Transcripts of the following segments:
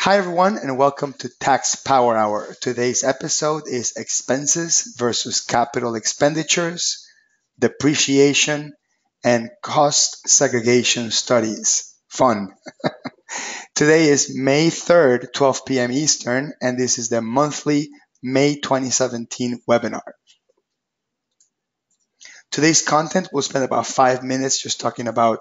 Hi everyone and welcome to Tax Power Hour. Today's episode is expenses versus capital expenditures, depreciation, and cost segregation studies. Fun. Today is May 3rd, 12 p.m. Eastern, and this is the monthly May 2017 webinar. Today's content, we'll spend about 5 minutes just talking about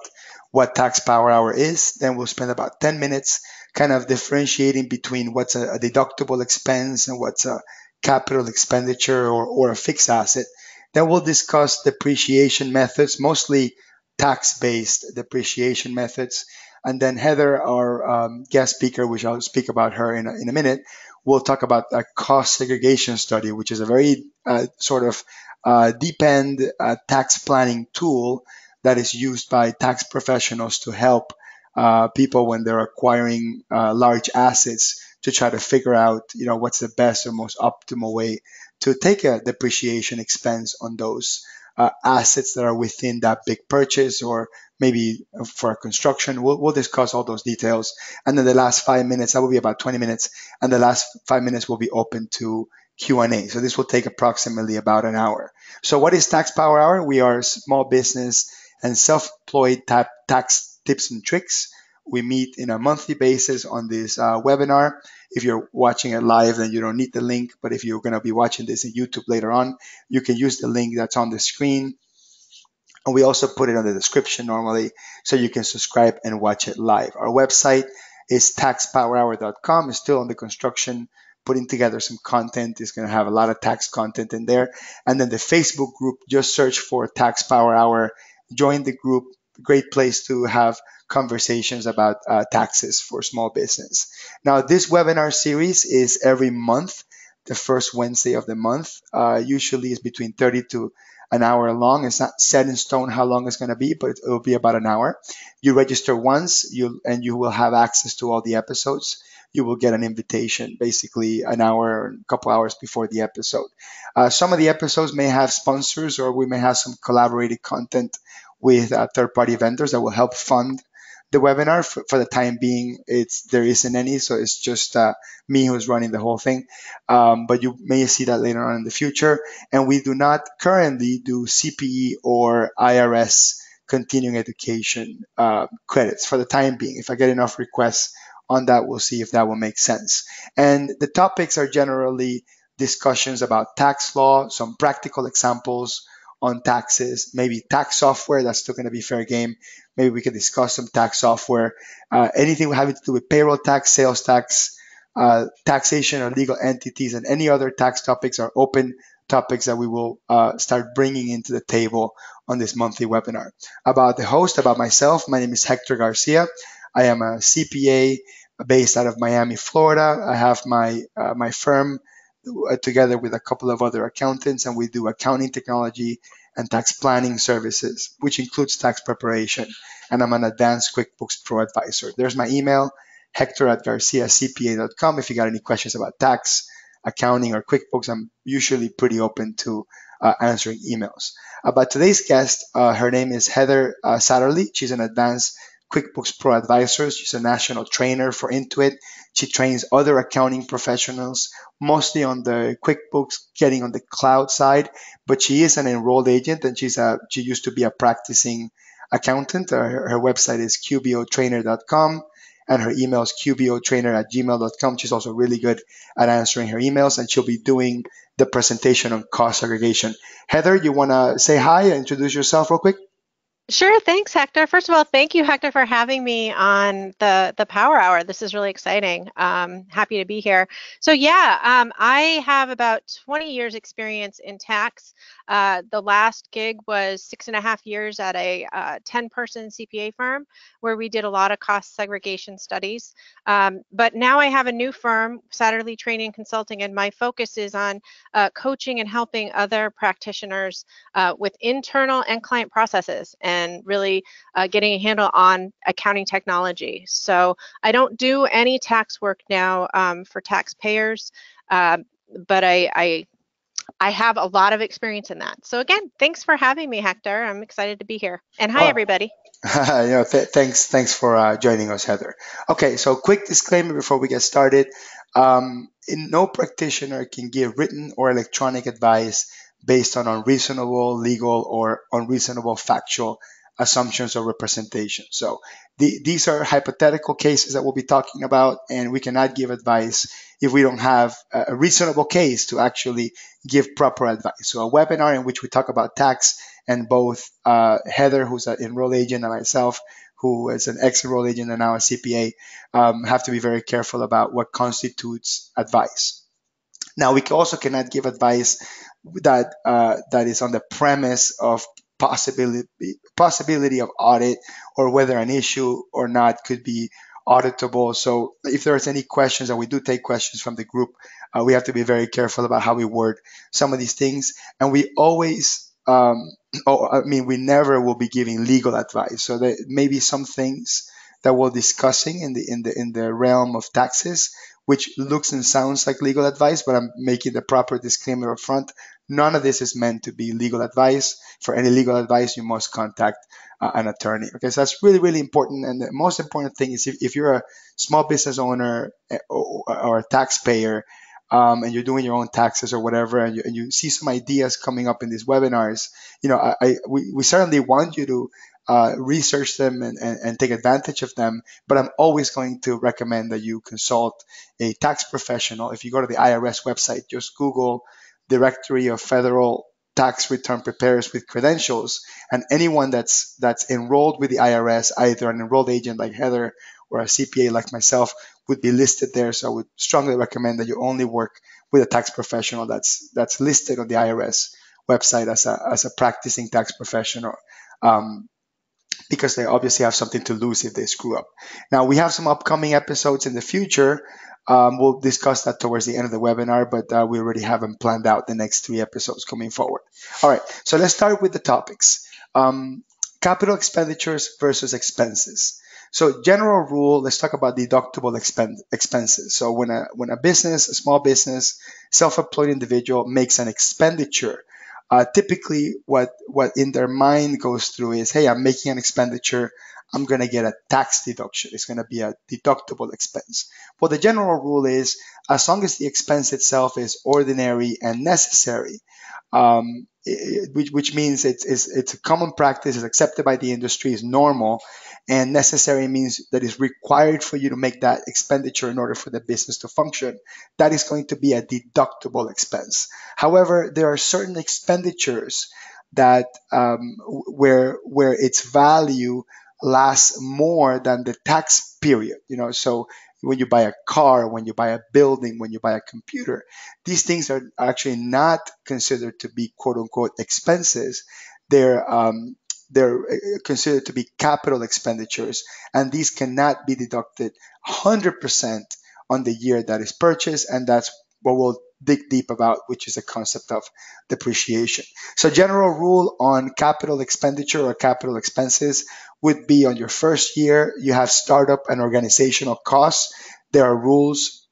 what Tax Power Hour is. Then we'll spend about 10 minutes kind of differentiating between what's a deductible expense and what's a capital expenditure or a fixed asset. Then we'll discuss depreciation methods, mostly tax-based depreciation methods. And then Heather, our guest speaker, which I'll speak about her in a minute, we'll talk about a cost segregation study, which is a very deep-end tax planning tool that is used by tax professionals to help people when they're acquiring large assets to try to figure out, what's the best or most optimal way to take a depreciation expense on those assets that are within that big purchase or maybe for construction. We'll discuss all those details. And then the last 5 minutes, that will be about 20 minutes, and the last 5 minutes will be open to Q&A. So this will take approximately about an hour. So what is Tax Power Hour? We are a small business and self-employed tax tips and tricks. We meet in a monthly basis on this webinar. If you're watching it live, then you don't need the link, but if you're going to be watching this on YouTube later on, you can use the link that's on the screen. And we also put it on the description normally, so you can subscribe and watch it live. Our website is TaxPowerHour.com. It's still under construction. Putting together some content is going to have a lot of tax content in there. And then the Facebook group, just search for Tax Power Hour. Join the group. Great place to have conversations about taxes for small business. Now, this webinar series is every month, the first Wednesday of the month. Usually it's between 30 to an hour long. It's not set in stone how long it's going to be, but it will be about an hour. You register once and you will have access to all the episodes. You will get an invitation basically an hour or a couple hours before the episode. Some of the episodes may have sponsors, or we may have some collaborated content with third-party vendors that will help fund the webinar. For the time being, there isn't any, so it's just me who's running the whole thing. But you may see that later on in the future. And we do not currently do CPE or IRS continuing education credits for the time being. If I get enough requests on that, we'll see if that will make sense. And the topics are generally discussions about tax law, some practical examples on taxes, maybe tax software. That's still going to be fair game. Maybe we can discuss some tax software, anything having to do with payroll tax, sales tax, taxation of legal entities, and any other tax topics are open topics that we will start bringing into the table on this monthly webinar. About the host, about myself, my name is Hector Garcia. I am a CPA based out of Miami, Florida. I have my firm together with a couple of other accountants, and we do accounting technology and tax planning services, which includes tax preparation. And I'm an advanced QuickBooks Pro advisor. There's my email, hector@garciacpa.com. If you got any questions about tax, accounting, or QuickBooks, I'm usually pretty open to answering emails. About today's guest, her name is Heather Satterly. She's an advanced QuickBooks Pro Advisors. She's a national trainer for Intuit. She trains other accounting professionals, mostly on the QuickBooks, getting on the cloud side, but she is an enrolled agent, and she used to be a practicing accountant. Her website is qbotrainer.com, and her email is qbotrainer@gmail.com. She's also really good at answering her emails, and she'll be doing the presentation on cost segregation. Heather, you want to say hi and introduce yourself real quick? Sure. Thanks, Hector. First of all, thank you, Hector, for having me on the Power Hour. This is really exciting. Happy to be here. So yeah, I have about 20 years experience in tax. The last gig was 6.5 years at a 10-person CPA firm where we did a lot of cost segregation studies. But now I have a new firm, Satterley Training Consulting, and my focus is on coaching and helping other practitioners with internal and client processes, and really getting a handle on accounting technology. So I don't do any tax work now for taxpayers, but I I have a lot of experience in that. So again, thanks for having me, Hector. I'm excited to be here. And hi, everybody. Thanks for joining us, Heather. Okay, so quick disclaimer before we get started. No practitioner can give written or electronic advice based on unreasonable legal or unreasonable factual assumptions or representation. So these are hypothetical cases that we'll be talking about, and we cannot give advice if we don't have a reasonable case to actually give proper advice. So a webinar in which we talk about tax, and both Heather, who's an enrolled agent, and myself, who is an ex-enrolled agent and now a CPA, have to be very careful about what constitutes advice. Now, we also cannot give advice that that is on the premise of possibility of audit, or whether an issue or not could be auditable. So if there's any questions, and we do take questions from the group, we have to be very careful about how we word some of these things. And we always, we never will be giving legal advice. So there may be some things that we're discussing in the realm of taxes, which looks and sounds like legal advice, but I'm making the proper disclaimer up front. None of this is meant to be legal advice. For any legal advice, you must contact an attorney. Okay, so that's really, really important. And the most important thing is if you're a small business owner or a taxpayer, and you're doing your own taxes or whatever, and you see some ideas coming up in these webinars, you know, we certainly want you to research them and take advantage of them. But I'm always going to recommend that you consult a tax professional. If you go to the IRS website, just Google Directory of Federal Tax Return Preparers with Credentials, and anyone that's enrolled with the IRS, either an enrolled agent like Heather or a CPA like myself, would be listed there. So I would strongly recommend that you only work with a tax professional that's listed on the IRS website as a practicing tax professional, because they obviously have something to lose if they screw up. Now, we have some upcoming episodes in the future. We'll discuss that towards the end of the webinar, but we already haven't planned out the next 3 episodes coming forward. All right, so let's start with the topics. Capital expenditures versus expenses. So general rule, let's talk about deductible expenses. So when a business, a small business, self-employed individual makes an expenditure, typically what in their mind goes through is, hey, I'm making an expenditure, I'm going to get a tax deduction. It's going to be a deductible expense. Well, the general rule is, as long as the expense itself is ordinary and necessary, which means it's a common practice, it's accepted by the industry, is normal, and necessary means that it's required for you to make that expenditure in order for the business to function, that is going to be a deductible expense. However, there are certain expenditures that where its value lasts more than the tax period, you know. So when you buy a car, when you buy a building, when you buy a computer, these things are actually not considered to be quote unquote expenses. They're considered to be capital expenditures, and these cannot be deducted 100% on the year that is purchased, and that's what we'll dig deep about, which is a concept of depreciation. So general rule on capital expenditure or capital expenses would be, on your first year, you have startup and organizational costs. There are rules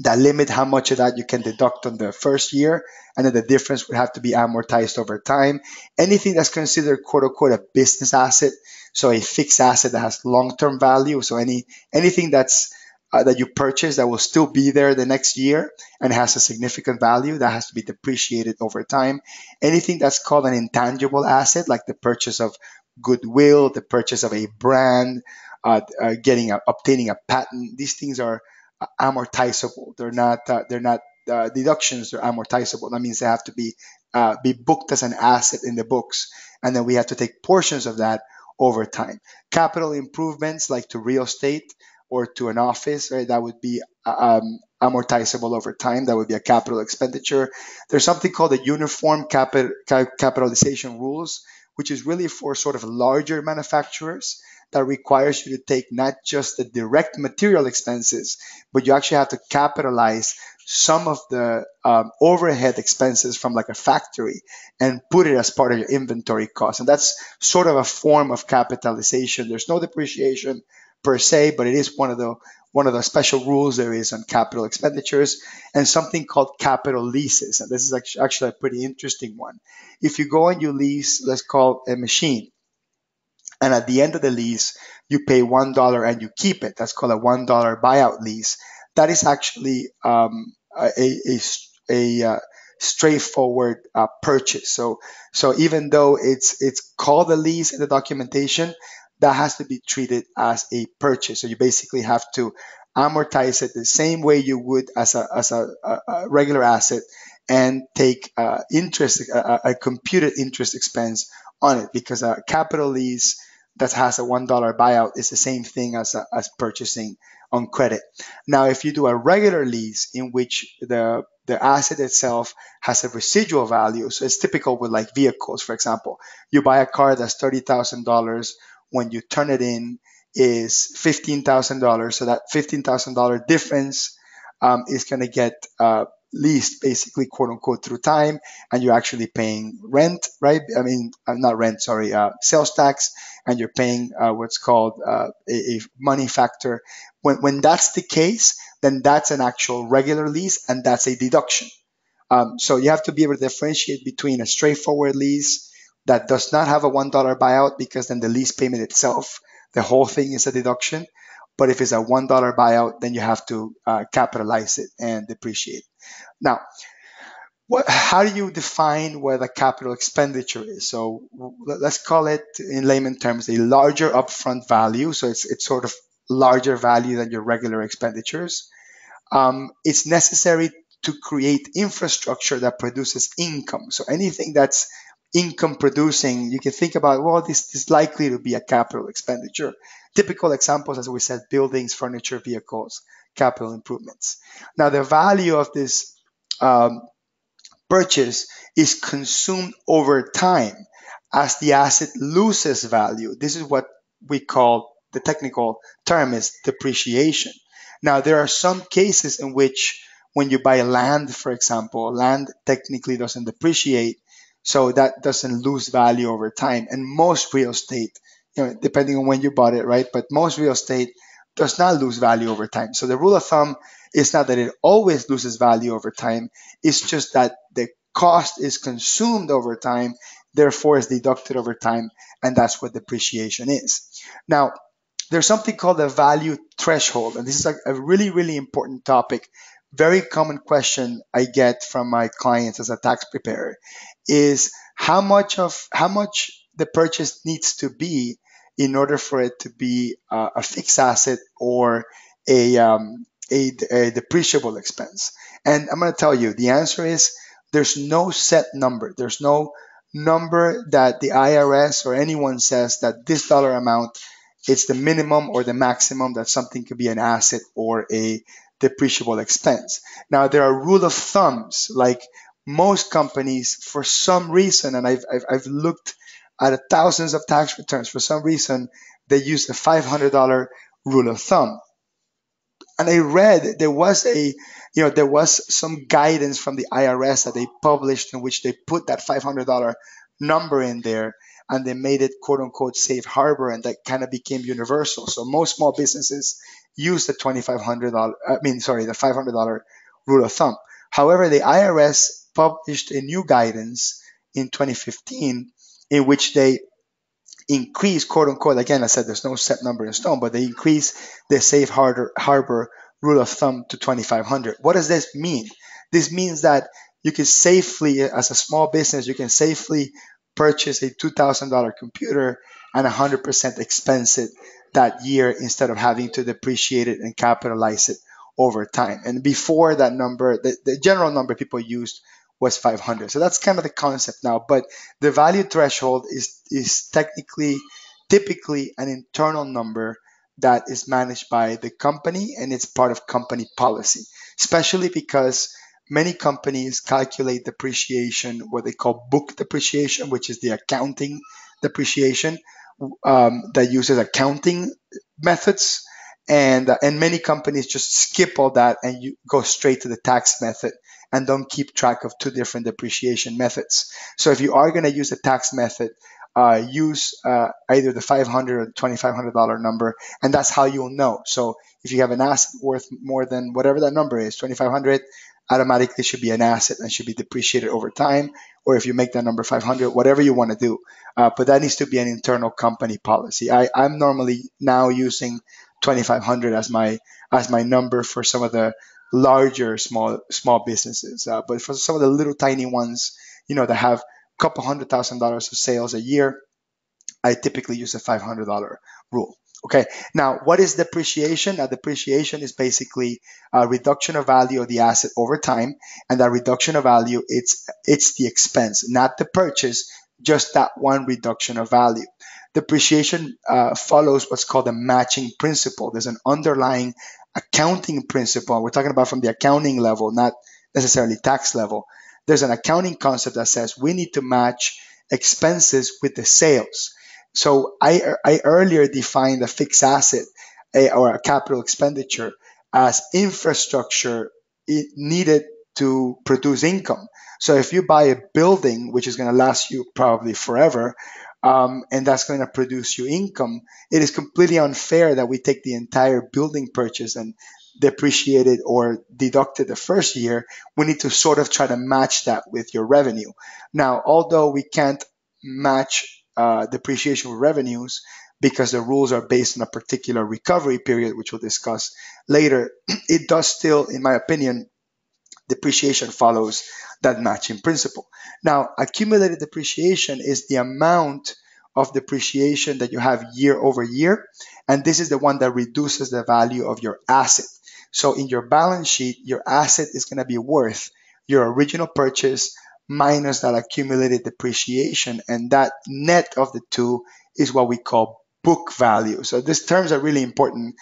that limit how much of that you can deduct on the first year, and then the difference would have to be amortized over time. Anything that's considered quote unquote a business asset, so a fixed asset that has long-term value, so anything that's that you purchase that will still be there the next year and has a significant value, that has to be depreciated over time. Anything that's called an intangible asset, like the purchase of goodwill, the purchase of a brand, obtaining a patent, these things are amortizable. They're not deductions, they're amortizable. That means they have to be booked as an asset in the books, and then we have to take portions of that over time. Capital improvements, like to real estate or to an office, right? That would be amortizable over time. That would be a capital expenditure. There's something called the uniform capitalization rules, which is really for sort of larger manufacturers, that requires you to take not just the direct material expenses, but you actually have to capitalize some of the overhead expenses from like a factory and put it as part of your inventory cost. And that's sort of a form of capitalization. There's no depreciation per se, but it is one of the special rules there is on capital expenditures, and something called capital leases. And this is actually a pretty interesting one. If you go and you lease, let's call a machine, and at the end of the lease, you pay $1 and you keep it. That's called a $1 buyout lease. That is actually a straightforward purchase. So even though it's called a lease in the documentation, that has to be treated as a purchase. So you basically have to amortize it the same way you would as a regular asset, and take interest, a computed interest expense on it, because a capital lease that has a $1 buyout is the same thing as purchasing on credit. Now, if you do a regular lease in which the asset itself has a residual value, so it's typical with like vehicles, for example. You buy a car that's $30,000. When you turn it in, is $15,000. So that $15,000 difference is going to get leased, basically, quote unquote, through time, and you're actually paying rent, right? I mean, not rent, sorry, sales tax, and you're paying what's called a money factor. When that's the case, then that's an actual regular lease, and that's a deduction. So you have to be able to differentiate between a straightforward lease that does not have a $1 buyout, because then the lease payment itself, the whole thing, is a deduction. But if it's a $1 buyout, then you have to capitalize it and depreciate it. Now, how do you define what a capital expenditure is? So let's call it, in layman terms, a larger upfront value. So it's sort of larger value than your regular expenditures. It's necessary to create infrastructure that produces income. So anything that's income producing, you can think about, well, this is likely to be a capital expenditure. Typical examples, as we said, buildings, furniture, vehicles, capital improvements. Now, the value of this purchase is consumed over time as the asset loses value. This is what we call, the technical term is depreciation. Now, there are some cases in which when you buy land, for example, land technically doesn't depreciate, so that doesn't lose value over time. And most real estate, you know, depending on when you bought it, right? But most real estate does not lose value over time. So the rule of thumb is not that it always loses value over time. It's just that the cost is consumed over time, therefore is deducted over time, and that's what depreciation is. Now, there's something called a value threshold, and this is a really, really important topic. Very common question I get from my clients as a tax preparer is how much the purchase needs to be in order for it to be a fixed asset or a depreciable expense. And I'm going to tell you, the answer is there's no set number. There's no number that the IRS or anyone says that this dollar amount, it's the minimum or the maximum that something could be an asset or a depreciable expense. Now, there are rule of thumbs, like most companies, for some reason, and I've looked at thousands of tax returns, for some reason, they use the $500 rule of thumb. And I read there was some guidance from the IRS that they published in which they put that $500 number in there, and they made it, quote unquote, safe harbor, and that kind of became universal. So most small businesses use the $500 rule of thumb. However, the IRS published a new guidance in 2015 in which they increase, quote unquote, again, I said there's no set number in stone, but they increase the safe harbor rule of thumb to 2,500. What does this mean? This means that you can safely, as a small business, you can safely purchase a $2,000 computer and 100% expense it that year instead of having to depreciate it and capitalize it over time. And before, that number, the general number people used was 500. So that's kind of the concept now. But the value threshold is typically an internal number that is managed by the company, and it's part of company policy, especially because many companies calculate depreciation, what they call book depreciation, which is the accounting depreciation that uses accounting methods. And many companies just skip all that and you go straight to the tax method and don't keep track of two different depreciation methods. So if you are going to use the tax method, use either the $500 or $2,500 number, and that's how you'll know. So if you have an asset worth more than whatever that number is, $2,500, automatically should be an asset and should be depreciated over time. Or if you make that number 500, whatever you want to do. But that needs to be an internal company policy. I'm normally now using 2,500 as my number for some of the larger small businesses. But for some of the little tiny ones, you know, that have a couple $100,000 of sales a year, I typically use a $500 rule. Okay, now what is depreciation? Depreciation is basically a reduction of value of the asset over time, and that reduction of value, it's the expense, not the purchase, just that one reduction of value. Depreciation follows what's called a matching principle. There's an underlying accounting principle. We're talking about from the accounting level, not necessarily tax level. There's an accounting concept that says we need to match expenses with the sales. So I earlier defined a fixed asset or a capital expenditure as infrastructure needed to produce income. So if you buy a building, which is going to last you probably forever, and that's going to produce you income, it is completely unfair that we take the entire building purchase and depreciate it or deduct it the first year. We need to sort of try to match that with your revenue. Now, although we can't match depreciation with revenues because the rules are based on a particular recovery period, which we'll discuss later, it does still, in my opinion, depreciation follows that matching principle. Now, accumulated depreciation is the amount of depreciation that you have year over year, and this is the one that reduces the value of your asset. So in your balance sheet, your asset is going to be worth your original purchase minus that accumulated depreciation, and that net of the two is what we call book value. So these terms are really important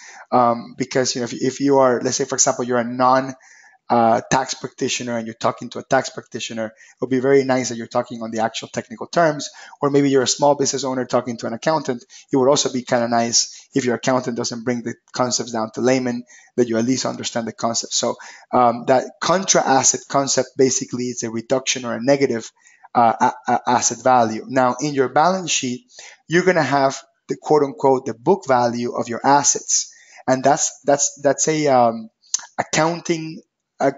because, you know, if you are, let's say, for example, you're a non-tax practitioner and you're talking to a tax practitioner, it would be very nice that you're talking on the actual technical terms. Or maybe you're a small business owner talking to an accountant. It would also be kind of nice if your accountant doesn't bring the concepts down to layman, that you at least understand the concept. So that contra asset concept basically is a reduction or a negative asset value. Now, in your balance sheet, you're going to have the quote unquote the book value of your assets, and that's a accounting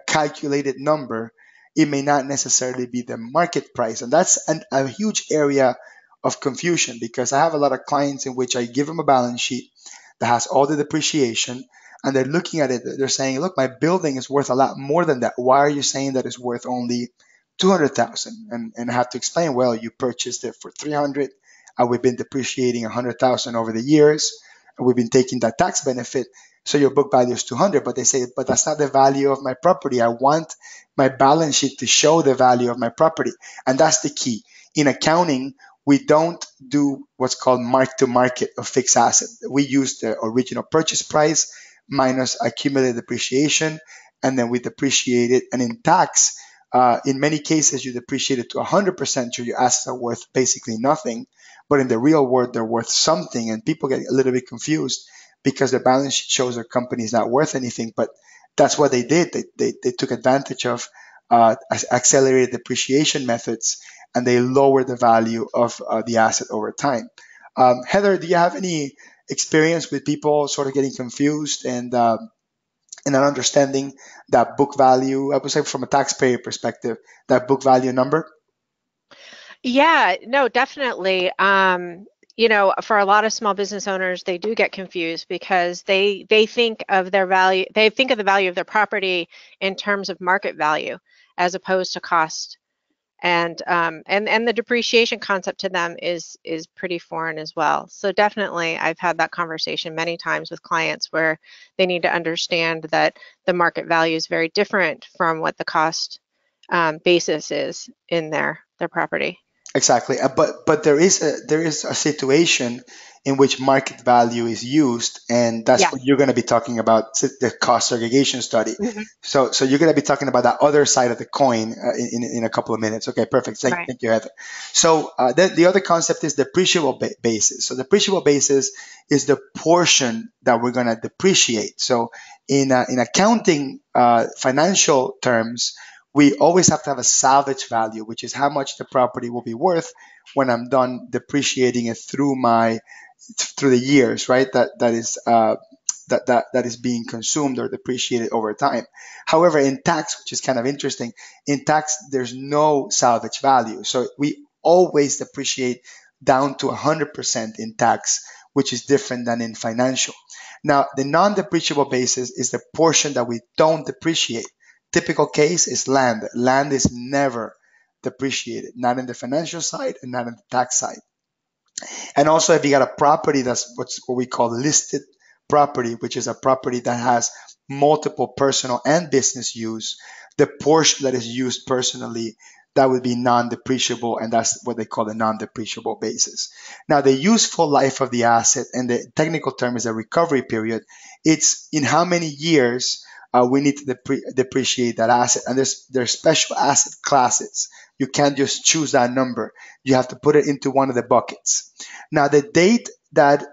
calculated number. It may not necessarily be the market price, and that's a huge area of confusion because I have a lot of clients in which I give them a balance sheet that has all the depreciation, and they're looking at it, they're saying, look, my building is worth a lot more than that. Why are you saying that it's worth only $200,000? And I have to explain, well, you purchased it for $300,000, and we've been depreciating $100,000 over the years, and we've been taking that tax benefit. So your book value is $200,000, but they say, but that's not the value of my property. I want my balance sheet to show the value of my property. And that's the key. In accounting, we don't do what's called mark to market of fixed asset. We use the original purchase price minus accumulated depreciation, and then we depreciate it. And in tax, in many cases, you depreciate it to 100%, so your assets are worth basically nothing. But in the real world, they're worth something, and people get a little bit confused because the balance sheet shows their company is not worth anything, but that's what they did. They took advantage of accelerated depreciation methods, and they lowered the value of the asset over time. Heather, do you have any experience with people sort of getting confused and not understanding that book value? I would say from a taxpayer perspective, that book value number? Yeah, no, definitely. You know, for a lot of small business owners, they do get confused because they think of their value, they think of the value of their property in terms of market value as opposed to cost, and the depreciation concept to them is pretty foreign as well. So definitely, I've had that conversation many times with clients where they need to understand that the market value is very different from what the cost basis is in their property. Exactly, but there is a situation in which market value is used, and that's what you're going to be talking about, the cost segregation study. Mm-hmm. So you're going to be talking about that other side of the coin in a couple of minutes. Okay, perfect. Thank you, Heather. So the other concept is depreciable basis. So depreciable basis is the portion that we're going to depreciate. So in accounting financial terms, we always have to have a salvage value, which is how much the property will be worth when I'm done depreciating it through my the years, right? That is being consumed or depreciated over time. However, in tax, which is kind of interesting, in tax there's no salvage value, so we always depreciate down to 100% in tax, which is different than in financial. Now, the non-depreciable basis is the portion that we don't depreciate. Typical case is land. Land is never depreciated, not in the financial side and not in the tax side. And also, if you got a property that's what we call listed property, which is a property that has multiple personal and business use, the portion that is used personally, that would be non-depreciable, and that's what they call the non-depreciable basis. Now, the useful life of the asset, and the technical term is a recovery period, it's in how many years we need to depreciate that asset. And there's special asset classes. You can't just choose that number. You have to put it into one of the buckets. Now, the date that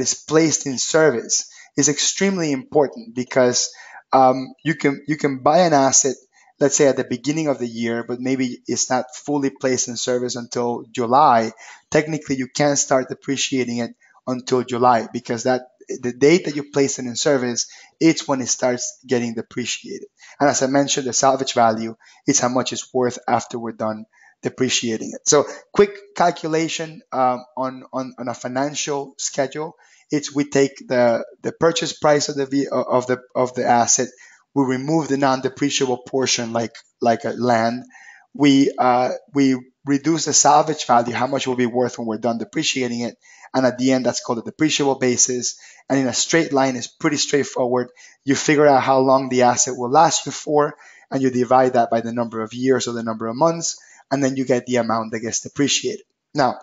is placed in service is extremely important, because you can buy an asset, let's say at the beginning of the year, but maybe it's not fully placed in service until July. Technically, you can't start depreciating it until July, because the date that you place it in service, it's when it starts getting depreciated. And as I mentioned, the salvage value is how much it's worth after we're done depreciating it. So quick calculation on a financial schedule, it's we take the purchase price of the asset. We remove the non-depreciable portion, like a land. We reduce the salvage value, how much it will be worth when we're done depreciating it. And at the end, that's called the depreciable basis. And in a straight line, it's pretty straightforward. You figure out how long the asset will last you for, and you divide that by the number of years or the number of months, and then you get the amount that gets depreciated. Now,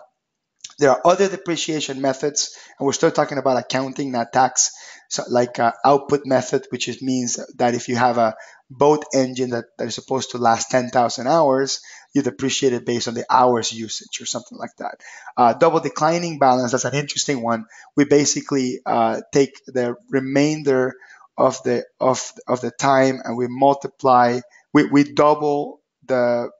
there are other depreciation methods, and we're still talking about accounting, not tax, so like output method, which is means that if you have a boat engine that is supposed to last 10,000 hours, you depreciate it based on the hours usage or something like that. Double declining balance, that's an interesting one. We basically take the remainder of the time, and we multiply, we double the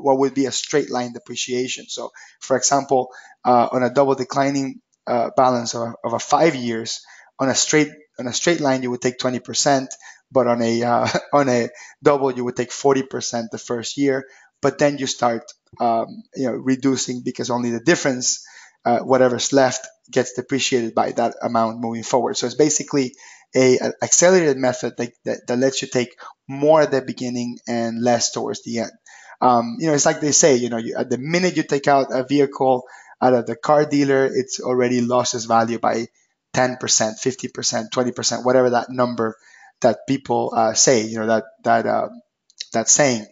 what would be a straight line depreciation. So for example, on a double declining balance of a 5 years, on a straight line you would take 20%, but on a double you would take 40% the first year, but then you start reducing, because only the difference, whatever's left, gets depreciated by that amount moving forward. So it's basically an accelerated method that lets you take more at the beginning and less towards the end. It's like they say, at the minute you take out a vehicle out of the car dealer, it's already lost its value by 10%, 50%, 20%, whatever that number that people say, that saying.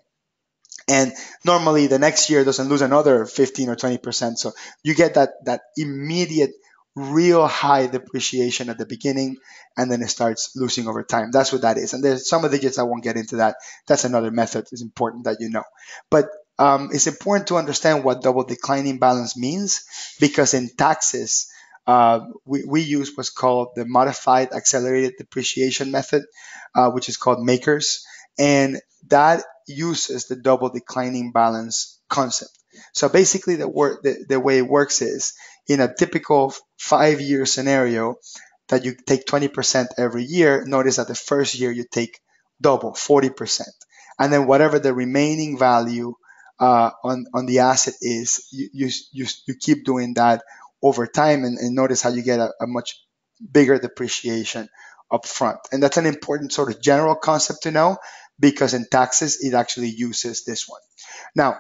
And normally the next year doesn't lose another 15 or 20%. So you get that immediate real high depreciation at the beginning, and then it starts losing over time. That's what that is. And there's some of the digits, I won't get into that. That's another method. It's important that you know. But it's important to understand what double declining balance means, because in taxes, we use what's called the modified accelerated depreciation method, which is called MACRS, and that uses the double declining balance concept. So basically the way it works is, in a typical 5-year scenario that you take 20% every year, notice that the first year you take double, 40%, and then whatever the remaining value on the asset is, you keep doing that over time, and notice how you get a much bigger depreciation up front. And that's an important sort of general concept to know, because in taxes, it actually uses this one. Now,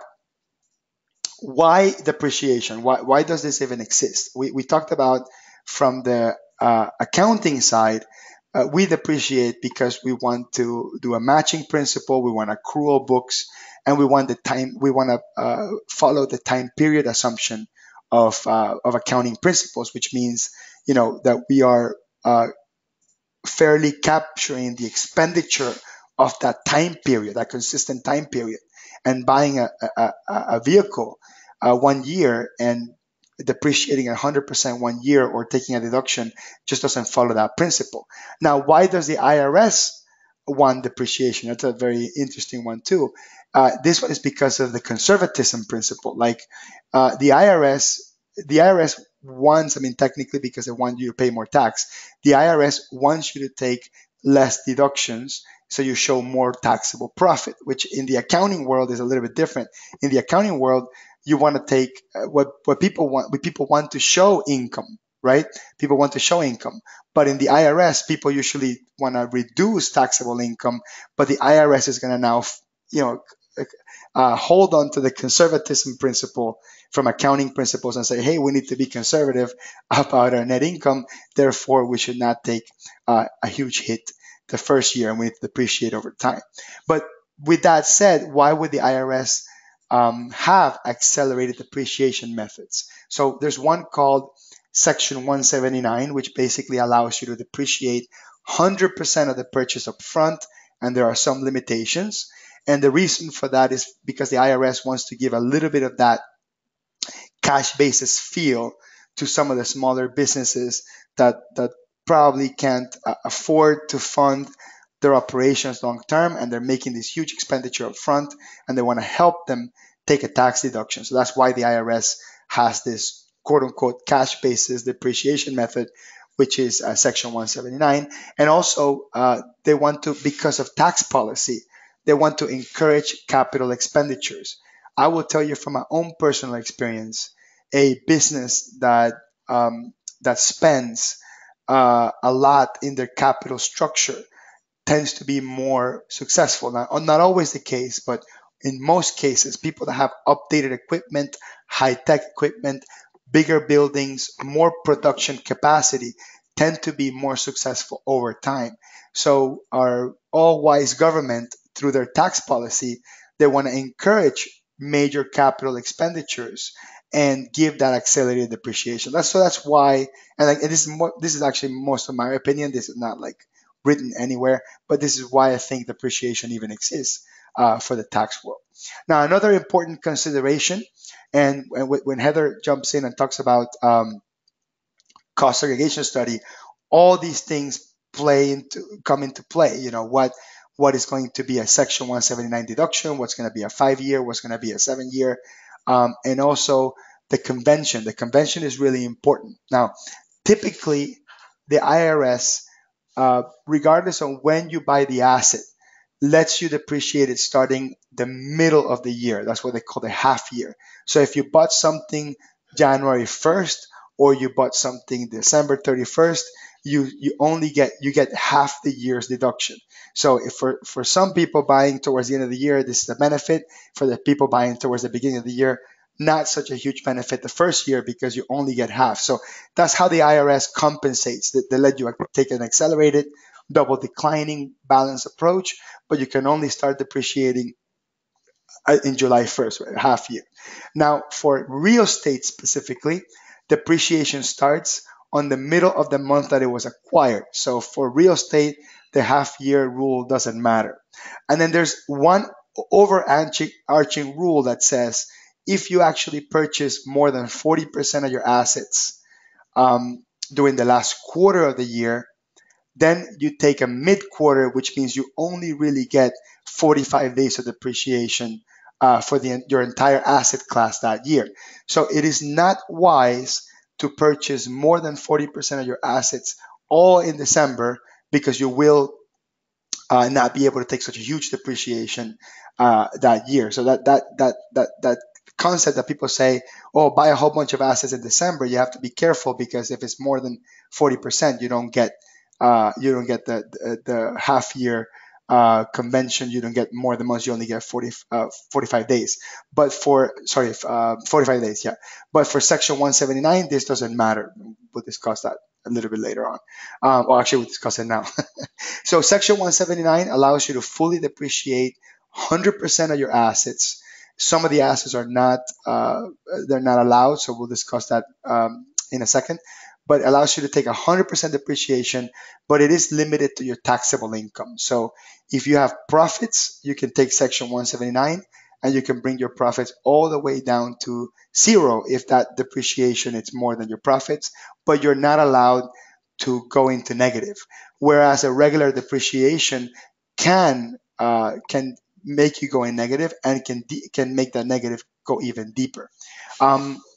why depreciation? Why does this even exist? We talked about from the accounting side, we depreciate because we want to do a matching principle, we want accrual books, and we want to follow the time period assumption of accounting principles, which means that we are fairly capturing the expenditure of that time period, that consistent time period. And buying a vehicle 1 year and depreciating 100% 1 year, or taking a deduction, just doesn't follow that principle. Now, why does the IRS want depreciation? That's a very interesting one too. This is because of the conservatism principle. Like the IRS wants, I mean, technically because they want you to pay more tax, the IRS wants you to take less deductions so you show more taxable profit, which in the accounting world is a little bit different. In the accounting world, you want to take what people want to show income, right? People want to show income. But in the IRS, people usually want to reduce taxable income, but the IRS is going to now, you know, hold on to the conservatism principle from accounting principles and say, hey, we need to be conservative about our net income. Therefore, we should not take a huge hit the first year, and we need to depreciate over time. But with that said, why would the IRS have accelerated depreciation methods? So there's one called Section 179, which basically allows you to depreciate 100% of the purchase up front, and there are some limitations. And the reason for that is because the IRS wants to give a little bit of that cash basis feel to some of the smaller businesses that probably can't afford to fund their operations long term, and they're making this huge expenditure up front, and they want to help them take a tax deduction. So that's why the IRS has this quote unquote cash basis depreciation method, which is Section 179. And also they want to, because of tax policy, they want to encourage capital expenditures. I will tell you from my own personal experience, a business that spends a lot in their capital structure tends to be more successful. Now, not always the case, but in most cases, people that have updated equipment, high-tech equipment, bigger buildings, more production capacity tend to be more successful over time. So our all-wise government, through their tax policy, they want to encourage major capital expenditures and give that accelerated depreciation. That's why, and this is actually most of my opinion. This is not like written anywhere, but this is why I think depreciation even exists for the tax world. Now, another important consideration, and when Heather jumps in and talks about cost segregation study, all these things come into play. You know, what is going to be a Section 179 deduction, what's going to be a 5-year, what's going to be a 7-year, and also the convention. The convention is really important. Now, typically, the IRS, regardless of when you buy the asset, lets you depreciate it starting the middle of the year. That's what they call the half year. So if you bought something January 1st or you bought something December 31st, you only get half the year's deduction. So if for some people buying towards the end of the year, this is a benefit. For the people buying towards the beginning of the year, not such a huge benefit the first year because you only get half. So that's how the IRS compensates. They let you take an accelerated, double declining balance approach, but you can only start depreciating in July 1st, half year. Now, for real estate specifically, depreciation starts on the middle of the month that it was acquired. So for real estate, the half-year rule doesn't matter. And then there's one overarching rule that says if you actually purchase more than 40% of your assets during the last quarter of the year, then you take a mid-quarter, which means you only really get 45 days of depreciation for your entire asset class that year. So it is not wise to purchase more than 40% of your assets all in December, because you will not be able to take such a huge depreciation that year. So that concept that people say, oh, buy a whole bunch of assets in December, you have to be careful, because if it's more than 40%, you don't get the half year convention. You don't get more than months. You only get 45 days. But 45 days. Yeah. But for Section 179, this doesn't matter. We'll discuss that a little bit later on. Well, actually, we'll discuss it now. So Section 179 allows you to fully depreciate 100% of your assets. Some of the assets are not allowed. So we'll discuss that in a second. But allows you to take 100% depreciation, but it is limited to your taxable income. So if you have profits, you can take Section 179, and you can bring your profits all the way down to zero if that depreciation is more than your profits, but you're not allowed to go into negative. Whereas a regular depreciation can make you go in negative and can make that negative go even deeper.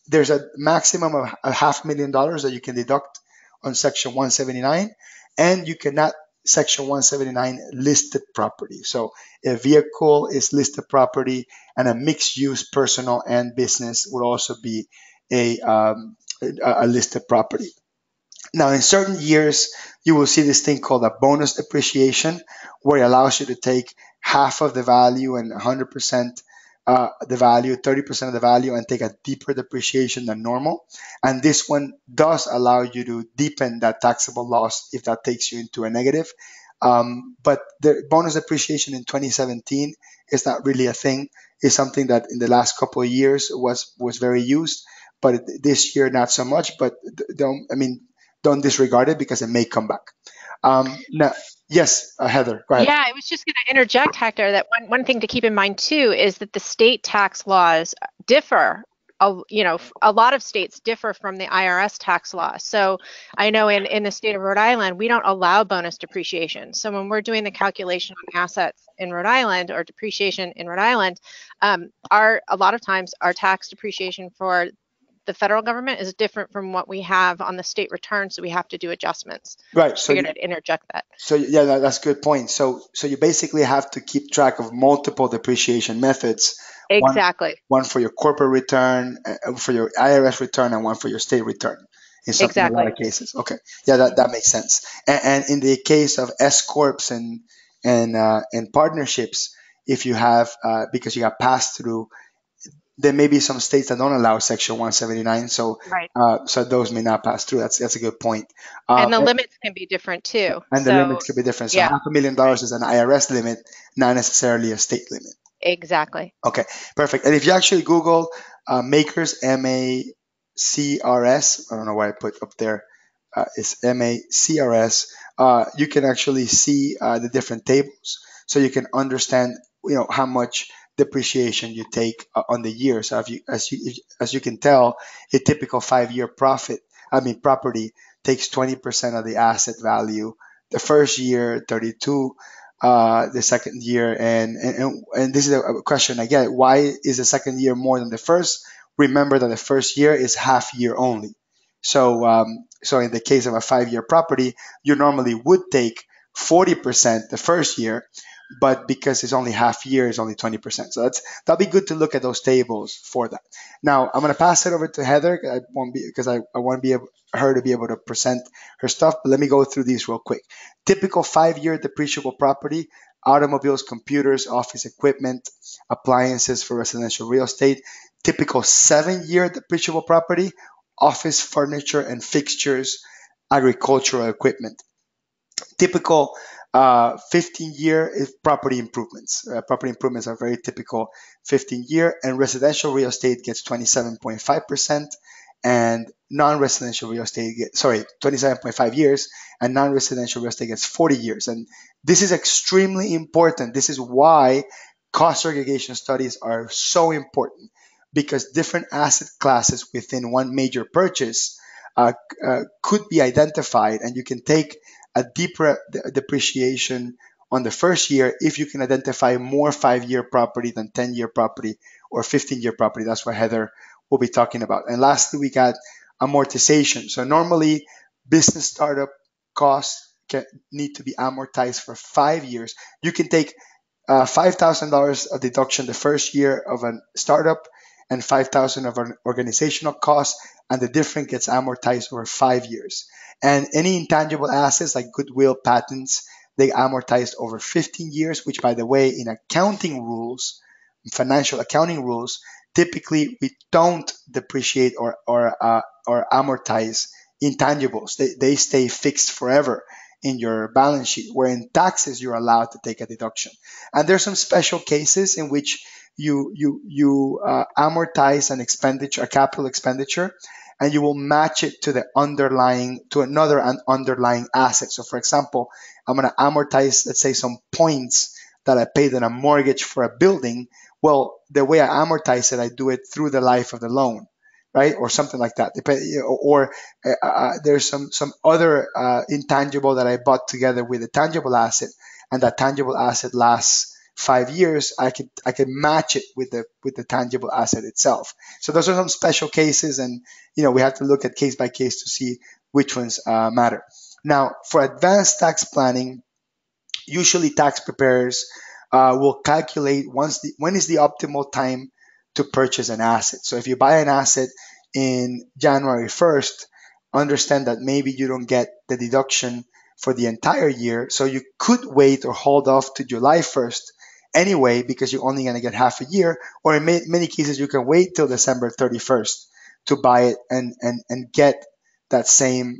There's a maximum of $500,000 that you can deduct on Section 179, and you cannot Section 179 listed property. So a vehicle is listed property, and a mixed-use personal and business would also be a listed property. Now, in certain years, you will see this thing called a bonus depreciation, where it allows you to take half of the value and 100% the value, 30% of the value, and take a deeper depreciation than normal. And this one does allow you to deepen that taxable loss if that takes you into a negative. But the bonus depreciation in 2017 is not really a thing. It's something that in the last couple of years was very used, but this year not so much. But don't disregard it because it may come back. Now, yes, Heather, go ahead. Yeah, I was just going to interject, Hector, that one thing to keep in mind too is that the state tax laws differ. You know, a lot of states differ from the IRS tax law. So I know in the state of Rhode Island, we don't allow bonus depreciation. So when we're doing the calculation on assets in Rhode Island or depreciation in Rhode Island, a lot of times our tax depreciation for the federal government is different from what we have on the state return, so we have to do adjustments. Right. So you're going to interject that. So yeah, that's a good point. So you basically have to keep track of multiple depreciation methods. Exactly. One for your corporate return, for your IRS return, and one for your state return. Exactly. In a lot of cases. Okay. Yeah, that makes sense. And in the case of S corps and partnerships, if you have because you got passed through. There may be some states that don't allow Section 179, so right. So those may not pass through. That's a good point. And the limits can be different too. And the limits can be different. So yeah. $500,000 is an IRS limit, not necessarily a state limit. Exactly. Okay, perfect. And if you actually Google MACRS, MACRS, I don't know why I put up there. It's MACRS. You can actually see the different tables, so you can understand how much depreciation you take on the year. So as you can tell, a typical 5-year property takes 20% of the asset value. The first year, 32, the second year, and this is a question again: why is the second year more than the first? Remember that the first year is half year only. So so in the case of a 5-year property, you normally would take 40% the first year. But because it's only half year, it's only 20%. So that'll be good to look at those tables for that. Now I'm going to pass it over to Heather because I want her to be able to present her stuff. But let me go through these real quick. Typical 5-year depreciable property: automobiles, computers, office equipment, appliances for residential real estate. Typical 7-year depreciable property: office furniture and fixtures, agricultural equipment. Typical 15-year is property improvements. Property improvements are very typical 15-year, and residential real estate gets 27.5%, and non-residential real estate gets, 27.5 years, and non-residential real estate gets 40 years. And this is extremely important. This is why cost segregation studies are so important, because different asset classes within one major purchase could be identified, and you can take a deeper depreciation on the first year if you can identify more 5-year property than 10-year property or 15-year property. That's what Heather will be talking about. And lastly, we got amortization. So normally business startup costs need to be amortized for 5 years. You can take $5,000 of deduction the first year of a startup and $5,000 of an organizational cost, and the difference gets amortized over 5 years. And any intangible assets like goodwill, patents, they amortized over 15 years, which, by the way, in accounting rules, financial accounting rules, typically we don't depreciate or amortize intangibles. They stay fixed forever in your balance sheet, where in taxes you're allowed to take a deduction. And there's some special cases in which you amortize an expenditure, a capital expenditure, and you will match it to the underlying, to another underlying asset. So for example, I'm going to amortize, let's say, some points that I paid on a mortgage for a building. Well, the way I amortize it, I do it through the life of the loan, right? Or something like that. There's some other intangible that I bought together with a tangible asset, and that tangible asset lasts 5 years, I could match it with the tangible asset itself. So those are some special cases, and you know, we have to look at case by case to see which ones matter. Now, for advanced tax planning, usually tax preparers will calculate when is the optimal time to purchase an asset. So if you buy an asset in January 1st, understand that maybe you don't get the deduction for the entire year, so you could wait or hold off to July 1st anyway, because you're only going to get half a year, or in many cases you can wait till December 31st to buy it and get that same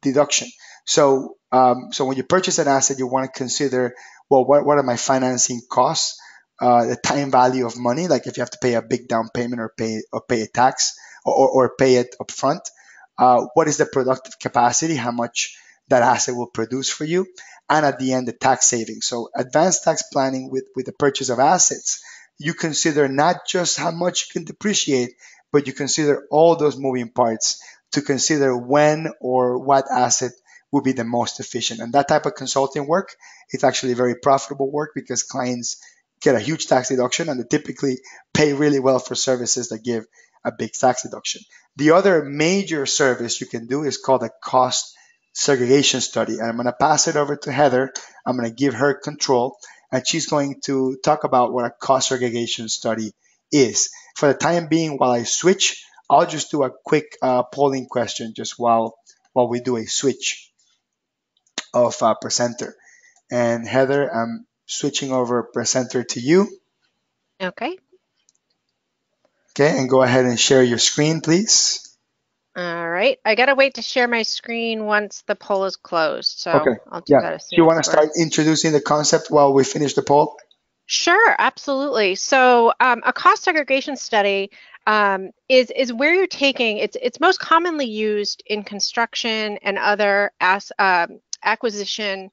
deduction. So so when you purchase an asset, you want to consider, well, what are my financing costs, the time value of money, like if you have to pay a big down payment or pay a tax or pay it up front, what is the productive capacity, how much that asset will produce for you, and at the end, the tax savings. So advanced tax planning with the purchase of assets, you consider not just how much you can depreciate, but you consider all those moving parts to consider when or what asset will be the most efficient. And that type of consulting work, it's actually very profitable work because clients get a huge tax deduction, and they typically pay really well for services that give a big tax deduction. The other major service you can do is called a cost segregation study, and I'm going to pass it over to Heather. I'm going to give her control, and she's going to talk about what a cost segregation study is. For the time being, while I switch, I'll just do a quick polling question just while we do a switch of presenter. And Heather, I'm switching over presenter to you. Okay. Okay, and go ahead and share your screen, please. All right. I got to wait to share my screen once the poll is closed. So okay. I'll do that as soon as. Do you want to start introducing the concept while we finish the poll? Sure, absolutely. So a cost segregation study is where you're taking, it's most commonly used in construction and other acquisition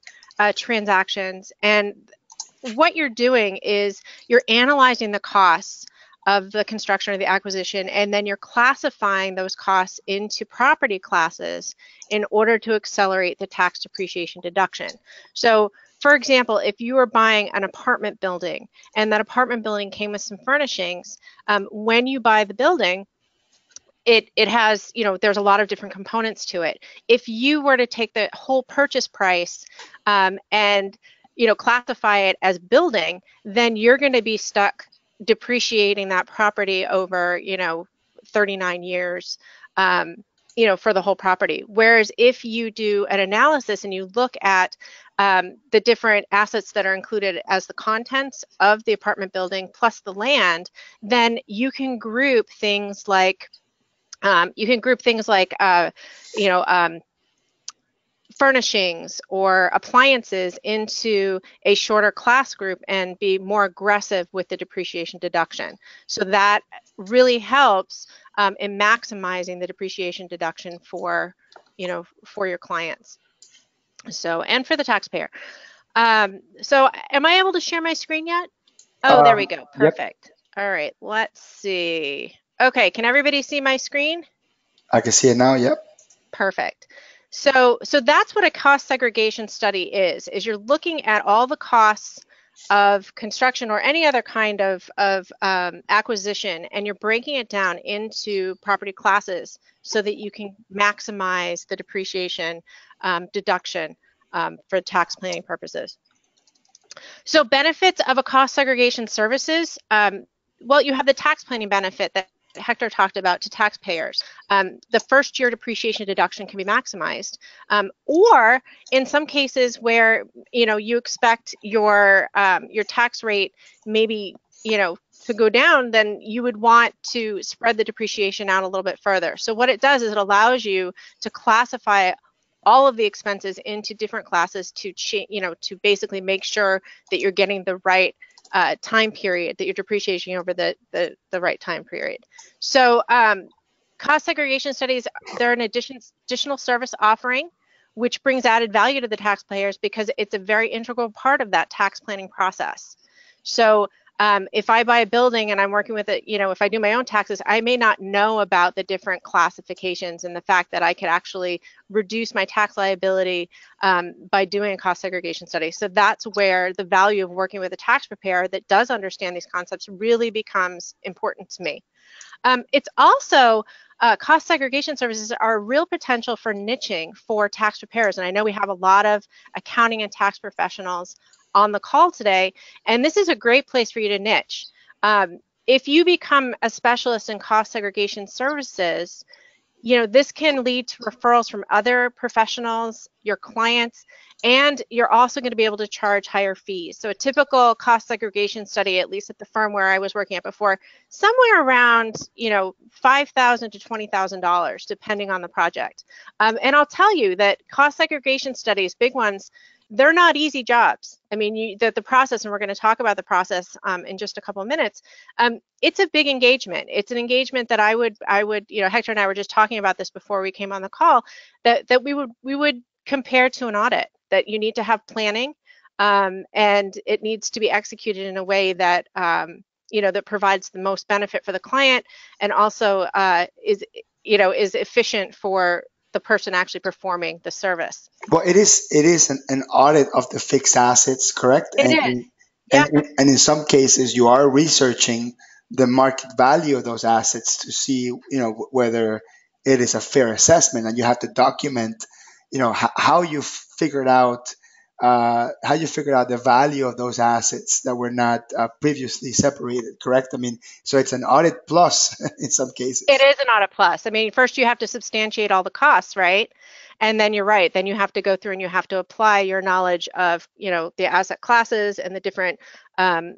transactions. And what you're doing is you're analyzing the costs of the construction or the acquisition, and then you're classifying those costs into property classes in order to accelerate the tax depreciation deduction. So, for example, if you were buying an apartment building and that apartment building came with some furnishings, when you buy the building, it has, you know, there's a lot of different components to it. If you were to take the whole purchase price and, you know, classify it as building, then you're going to be stuck depreciating that property over, you know, 39 years, you know, for the whole property. Whereas if you do an analysis and you look at the different assets that are included as the contents of the apartment building plus the land, then you can group things like, you know, furnishings or appliances into a shorter class group and be more aggressive with the depreciation deduction. So that really helps in maximizing the depreciation deduction for, you know, for your clients. So, and for the taxpayer. So am I able to share my screen yet? Oh, there we go. Perfect. Yep. All right, let's see. Okay, can everybody see my screen? I can see it now, yep. Perfect. So that's what a cost segregation study is you're looking at all the costs of construction or any other kind of acquisition, and you're breaking it down into property classes so that you can maximize the depreciation deduction for tax planning purposes. So benefits of a cost segregation services, well, you have the tax planning benefit that Hector talked about to taxpayers. The first year depreciation deduction can be maximized, or in some cases where, you know, you expect your tax rate maybe, you know, to go down, then you would want to spread the depreciation out a little bit further. So what it does is it allows you to classify all of the expenses into different classes to, you know, to basically make sure that you're getting the right time period, that you're depreciating over the right time period. So cost segregation studies, they're an additional service offering, which brings added value to the taxpayers because it's a very integral part of that tax planning process. So If I buy a building and I'm working with it, you know, if I do my own taxes, I may not know about the different classifications and the fact that I could actually reduce my tax liability by doing a cost segregation study. So that's where the value of working with a tax preparer that does understand these concepts really becomes important to me. It's also cost segregation services are a real potential for niching for tax preparers. And I know we have a lot of accounting and tax professionals on the call today, and this is a great place for you to niche. If you become a specialist in cost segregation services, you know, this can lead to referrals from other professionals, your clients, and you're also going to be able to charge higher fees. So a typical cost segregation study, at least at the firm where I was working at before, somewhere around, you know, $5,000 to $20,000, depending on the project. And I'll tell you that cost segregation studies, big ones, they're not easy jobs. I mean, the process, and we're going to talk about the process in just a couple of minutes. It's a big engagement. It's an engagement that I would, you know, Hector and I were just talking about this before we came on the call, that we would compare to an audit. That you need to have planning, and it needs to be executed in a way that you know, that provides the most benefit for the client, and also is efficient for the person actually performing the service. Well, it is an audit of the fixed assets, correct? And in some cases, you are researching the market value of those assets to see, you know, whether it is a fair assessment, and you have to document, you know, how you figured out the value of those assets that were not previously separated, correct? I mean, so it's an audit plus in some cases. It is an audit plus. I mean, first you have to substantiate all the costs, right? And then you're right. Then you have to go through and you have to apply your knowledge of, you know, the asset classes and the different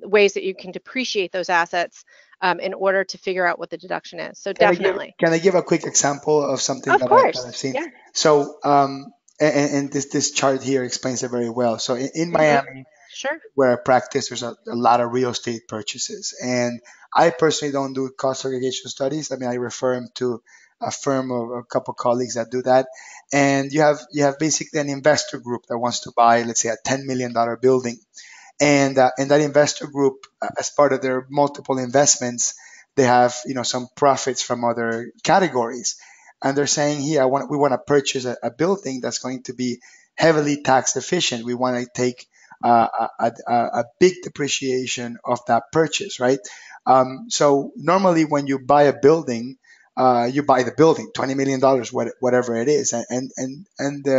ways that you can depreciate those assets in order to figure out what the deduction is. So definitely. Can I give a quick example of something that I've seen? Yeah. So, and this chart here explains it very well. So in Miami, sure, where I practice, there's a lot of real estate purchases. And I personally don't do cost segregation studies. I mean, I refer them to a firm or a couple of colleagues that do that. And you have basically an investor group that wants to buy, let's say, a $10 million building. And that investor group, as part of their multiple investments, they have, you know, some profits from other categories. And they're saying here, we want to purchase a building that's going to be heavily tax efficient. We want to take a big depreciation of that purchase, right? So normally when you buy a building, you buy the building, $20 million, whatever it is, and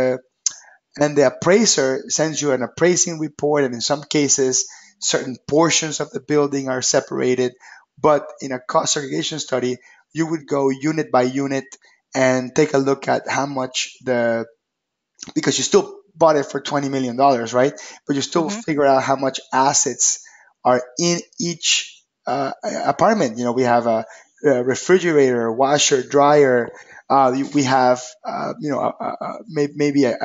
the appraiser sends you an appraising report, and in some cases, certain portions of the building are separated. But in a cost segregation study, you would go unit by unit and take a look at how much because you still bought it for $20 million, right? But you still figure out how much assets are in each apartment. You know, we have a refrigerator, washer, dryer. We have, you know, maybe a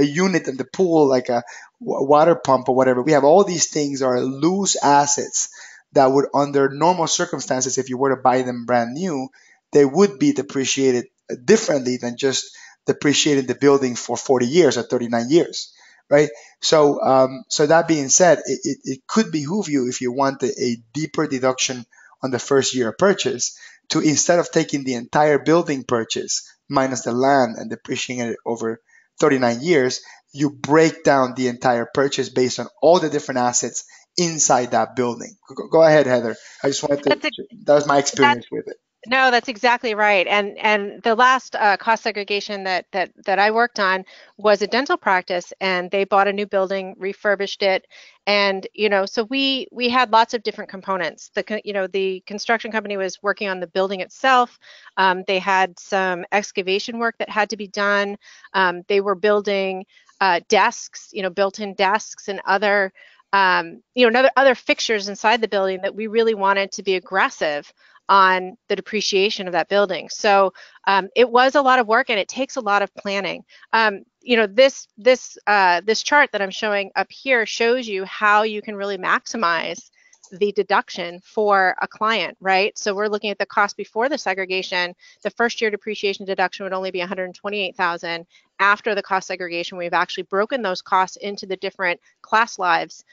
unit in the pool, like a water pump or whatever. We have all these things are loose assets that would, under normal circumstances, if you were to buy them brand new, they would be depreciated differently than just depreciating the building for 40 years or 39 years, right? So, so that being said, it could behoove you, if you want a deeper deduction on the first year of purchase, to, instead of taking the entire building purchase minus the land and depreciating it over 39 years, you break down the entire purchase based on all the different assets inside that building. Go ahead, Heather. I just wanted to, that was my experience with it. No, that's exactly right. And the last cost segregation that I worked on was a dental practice, and they bought a new building, refurbished it, and, you know, so we had lots of different components. The construction company was working on the building itself. They had some excavation work that had to be done. They were building desks, you know, built-in desks and other other fixtures inside the building that we really wanted to be aggressive on the depreciation of that building. So it was a lot of work, and it takes a lot of planning. You know, this chart that I'm showing up here shows you how you can really maximize the deduction for a client, right? So we're looking at the cost before the segregation. The first year depreciation deduction would only be $128,000, after the cost segregation, we've actually broken those costs into the different class lives,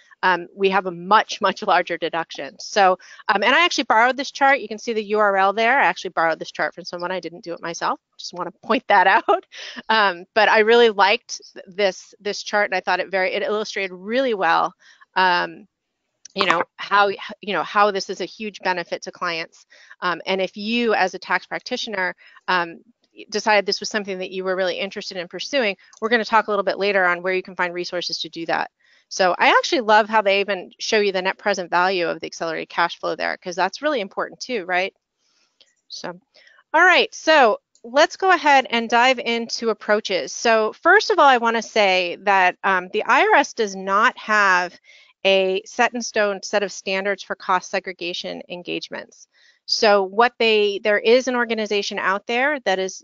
we have a much, much larger deduction. So, and I actually borrowed this chart. You can see the URL there. I actually borrowed this chart from someone. I didn't do it myself. Just want to point that out. But I really liked this chart, and I thought it illustrated really well, you know, how this is a huge benefit to clients. And if you, as a tax practitioner, decided this was something that you were really interested in pursuing, we're going to talk a little bit later on where you can find resources to do that. So I actually love how they even show you the net present value of the accelerated cash flow there, because that's really important too, right? So, all right, so let's go ahead and dive into approaches. So first of all, I want to say that the IRS does not have a set in stone set of standards for cost segregation engagements. So what there is an organization out there that is,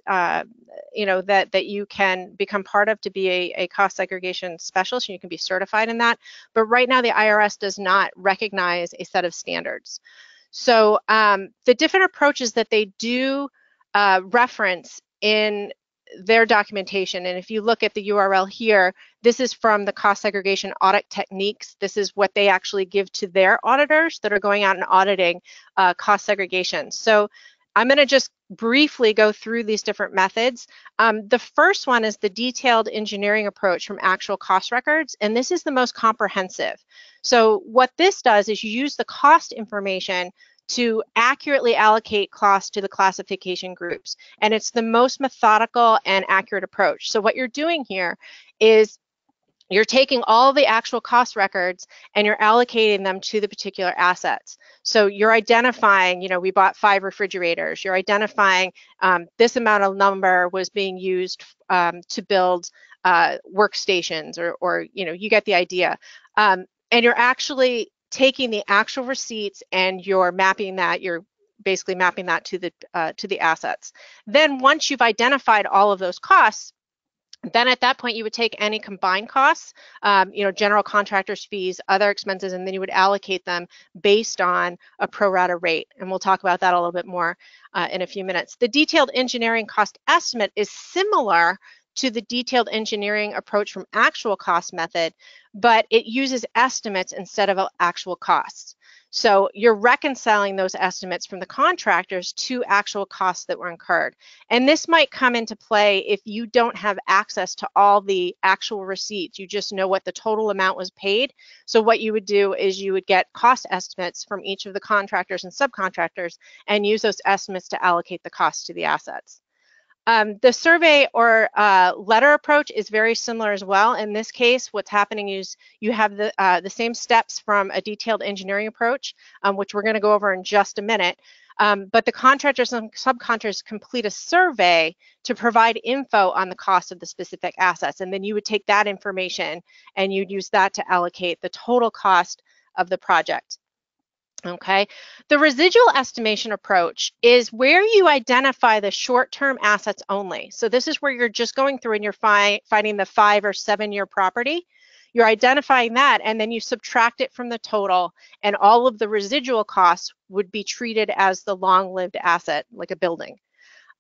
you know, that you can become part of to be a cost segregation specialist, and you can be certified in that. But right now, the IRS does not recognize a set of standards. So the different approaches that they do reference in their documentation, and if you look at the URL here, this is from the cost segregation audit techniques. This is what they actually give to their auditors that are going out and auditing cost segregation. So I'm going to just briefly go through these different methods. The first one is the detailed engineering approach from actual cost records, and this is the most comprehensive. So what this does is you use the cost information to accurately allocate costs to the classification groups. And it's the most methodical and accurate approach. So what you're doing here is you're taking all the actual cost records and you're allocating them to the particular assets. So you're identifying, you know, we bought 5 refrigerators. You're identifying this amount of number was being used to build workstations, or, you know, you get the idea. And you're actually taking the actual receipts and you're mapping that, you're basically mapping that to the assets. Then once you've identified all of those costs, then at that point you would take any combined costs, you know, general contractors' fees, other expenses, and then you would allocate them based on a pro rata rate. And we'll talk about that a little bit more in a few minutes. The detailed engineering cost estimate is similar to the detailed engineering approach from actual cost method, but it uses estimates instead of actual costs. So you're reconciling those estimates from the contractors to actual costs that were incurred. And this might come into play if you don't have access to all the actual receipts. You just know what the total amount was paid. So what you would do is you would get cost estimates from each of the contractors and subcontractors and use those estimates to allocate the costs to the assets. The survey or letter approach is very similar as well. In this case, what's happening is you have the same steps from a detailed engineering approach, which we're going to go over in just a minute. But the contractors and subcontractors complete a survey to provide info on the cost of the specific assets. And then you would take that information and you'd use that to allocate the total cost of the project. Okay, the residual estimation approach is where you identify the short-term assets only. So this is where you're just going through and you're finding the 5- or 7-year property. You're identifying that, and then you subtract it from the total, and all of the residual costs would be treated as the long-lived asset, like a building.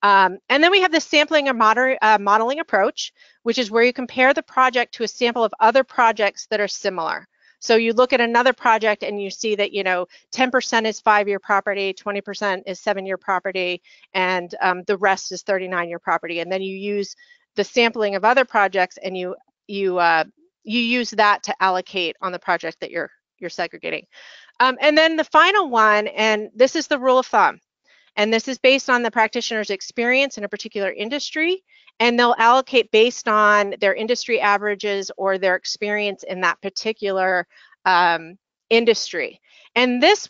And then we have the sampling or modeling approach, which is where you compare the project to a sample of other projects that are similar. So you look at another project and you see that, you know, 10% is 5-year property, 20% is 7-year property, and the rest is 39-year property. And then you use the sampling of other projects and you use that to allocate on the project that you're segregating. And then the final one, and this is the rule of thumb, and this is based on the practitioner's experience in a particular industry, and they'll allocate based on their industry averages or their experience in that particular industry. And this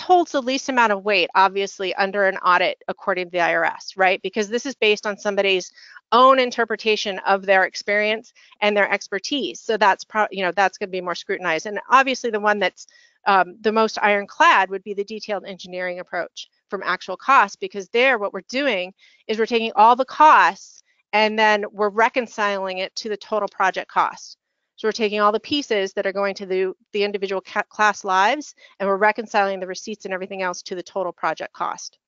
holds the least amount of weight, obviously, under an audit according to the IRS, right? Because this is based on somebody's own interpretation of their experience and their expertise. So that's, you know, that's going to be more scrutinized. And obviously the one that's the most ironclad would be the detailed engineering approach from actual costs, because there what we're doing is we're taking all the costs and then we're reconciling it to the total project cost. So we're taking all the pieces that are going to the individual class lives, and we're reconciling the receipts and everything else to the total project cost.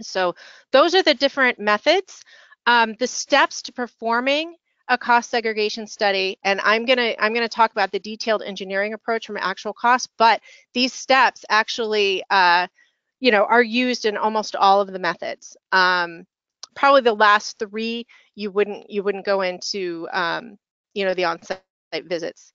So those are the different methods. The steps to performing a cost segregation study, and I'm gonna talk about the detailed engineering approach from actual costs, but these steps actually are used in almost all of the methods. Probably the last three you wouldn't go into the on-site visits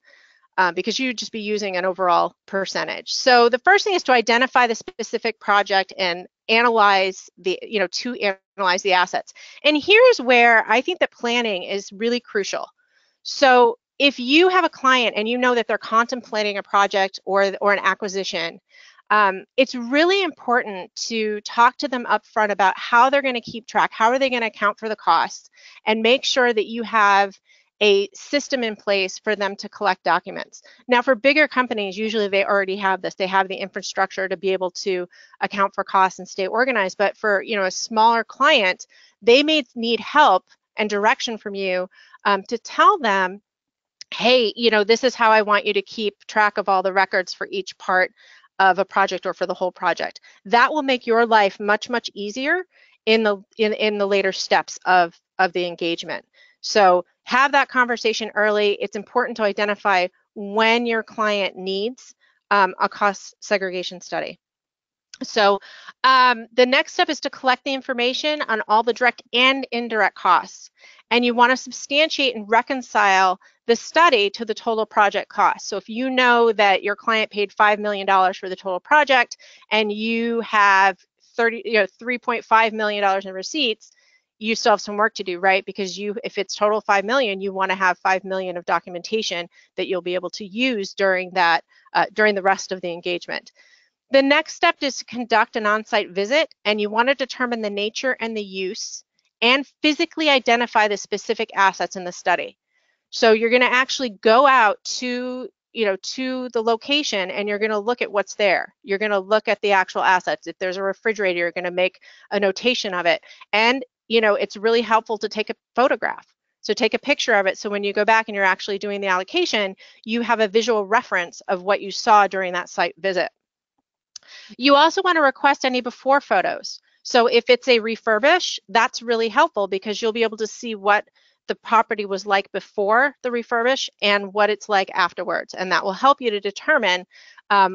because you'd just be using an overall percentage. So the first thing is to identify the specific project and analyze the analyze the assets. And here's where I think that planning is really crucial. So if you have a client and you know that they're contemplating a project or an acquisition, it's really important to talk to them upfront about how they're going to keep track, how are they going to account for the costs, and make sure that you have a system in place for them to collect documents. Now, for bigger companies, usually they already have this. They have the infrastructure to be able to account for costs and stay organized. But for a smaller client, they may need help and direction from you to tell them, hey, this is how I want you to keep track of all the records for each part of a project or for the whole project. That will make your life much, much easier in the later steps of the engagement. So have that conversation early. It's important to identify when your client needs a cost segregation study. So the next step is to collect the information on all the direct and indirect costs. And you want to substantiate and reconcile the study to the total project cost. So if you know that your client paid $5 million for the total project and you have $3.5 million in receipts, you still have some work to do, right? Because if it's total 5 million, you want to have 5 million of documentation that you'll be able to use during the rest of the engagement. The next step is to conduct an on-site visit, and you want to determine the nature and the use and physically identify the specific assets in the study. So you're going to actually go out to the location, and you're going to look at what's there. You're going to look at the actual assets. If there's a refrigerator, you're going to make a notation of it. And it's really helpful to take a photograph. So take a picture of it, so when you go back and you're actually doing the allocation, you have a visual reference of what you saw during that site visit. You also want to request any before photos. So if it's a refurbish, that's really helpful because you'll be able to see what the property was like before the refurbish and what it's like afterwards. And that will help you to determine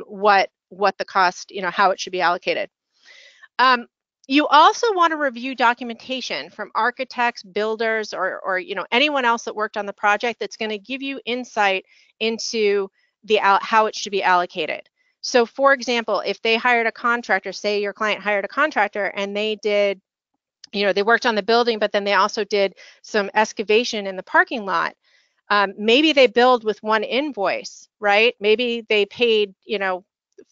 what the cost, how it should be allocated. You also want to review documentation from architects, builders, or anyone else that worked on the project that's going to give you insight into how it should be allocated. So, for example, if they hired a contractor, say your client hired a contractor and they did, they worked on the building, but then they also did some excavation in the parking lot. Maybe they billed with one invoice, right? Maybe they paid,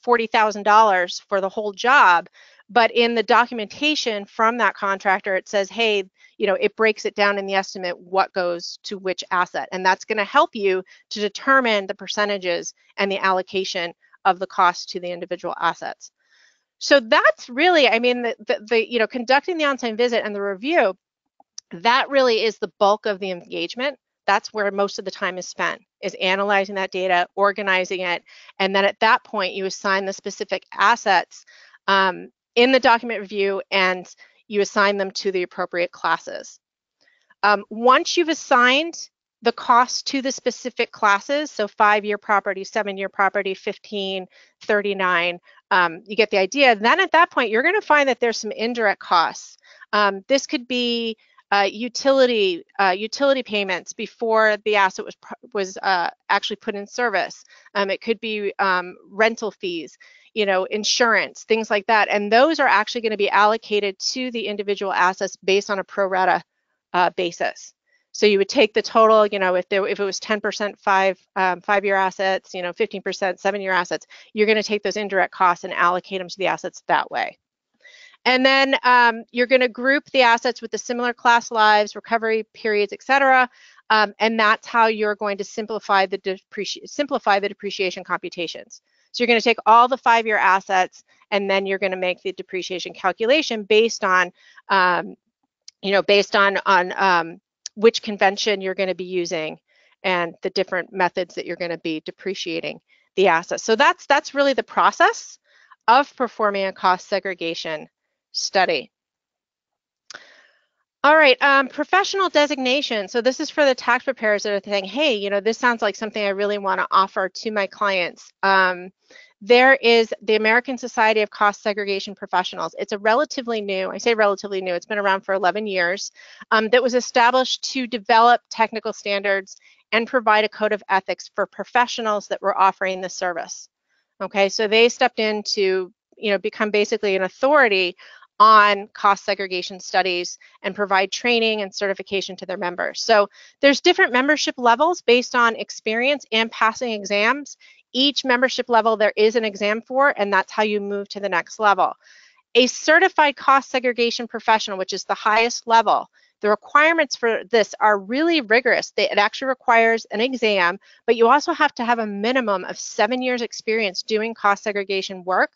$40,000 for the whole job. But in the documentation from that contractor, it says, hey, it breaks it down in the estimate what goes to which asset. And that's going to help you to determine the percentages and the allocation of the cost to the individual assets. So that's really, conducting the on-site visit and the review, that really is the bulk of the engagement. That's where most of the time is spent, is analyzing that data, organizing it. And then at that point, you assign the specific assets in the document review, and you assign them to the appropriate classes. Once you've assigned the cost to the specific classes, so 5-year property, 7-year property, 15, 39, you get the idea. Then at that point, you're going to find that there's some indirect costs. This could be utility payments before the asset was actually put in service. It could be rental fees, insurance, things like that. And those are actually going to be allocated to the individual assets based on a pro rata basis. So you would take the total, if it was 10% 5-year assets, 15% 7-year assets, you're going to take those indirect costs and allocate them to the assets that way. And then you're going to group the assets with the similar class lives, recovery periods, et cetera. And that's how you're going to simplify the depreciation computations. So you're going to take all the 5-year assets, and then you're going to make the depreciation calculation based on, which convention you're going to be using and the different methods that you're going to be depreciating the assets. So that's really the process of performing a cost segregation study. All right, professional designation. So this is for the tax preparers that are saying, hey, you know, this sounds like something I really want to offer to my clients. There is the American Society of Cost Segregation Professionals. It's a relatively new, I say relatively new, it's been around for 11 years, that was established to develop technical standards and provide a code of ethics for professionals that were offering the service. Okay, so they stepped in to, you know, become basically an authority on cost segregation studies and provide training and certification to their members. So there's different membership levels based on experience and passing exams. Each membership level there is an exam for, and that's how you move to the next level. A certified cost segregation professional, which is the highest level, the requirements for this are really rigorous. It actually requires an exam, but you also have to have a minimum of 7 years experience doing cost segregation work,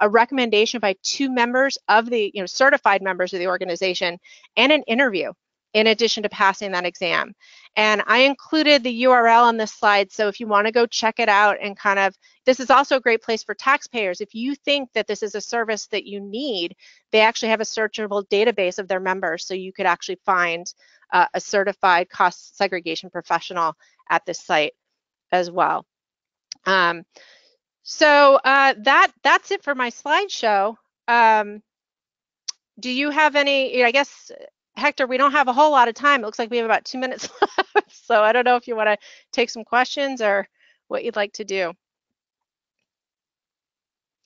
a recommendation by two members of the, you know, certified members of the organization, and an interview in addition to passing that exam. And I included the URL on this slide, so if you want to go check it out and kind of, this is also a great place for taxpayers. If you think that this is a service that you need, they actually have a searchable database of their members, so you could actually find a certified cost segregation professional at this site as well. So that's it for my slideshow. Do you have any, I guess, Hector, we don't have a whole lot of time. It looks like we have about 2 minutes left. So I don't know if you want to take some questions or what you'd like to do.